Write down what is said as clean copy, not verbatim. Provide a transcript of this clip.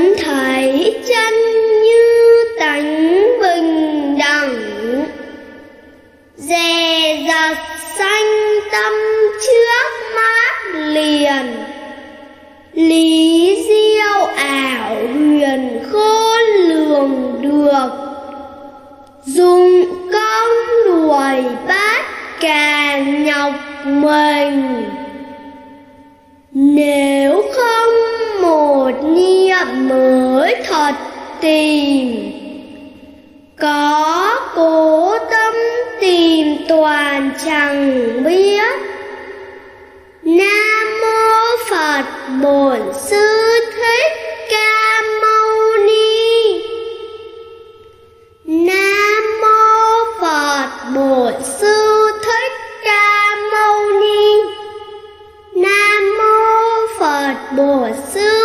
thánh thể tranh như tánh bình đẳng, dè dặt sanh tâm trước mát liền, lý diệu ảo huyền khôn lường được, dùng công đuổi bát cà nhọc mình. Nếu không một niệm mới thật tìm, có cố tâm tìm toàn chẳng biết. Nam mô Phật Bổn Sư Thích Ca Mâu Ni. Nam mô Phật Bổn Sư Thích Ca Mâu Ni. Nam mô Phật Bổn Sư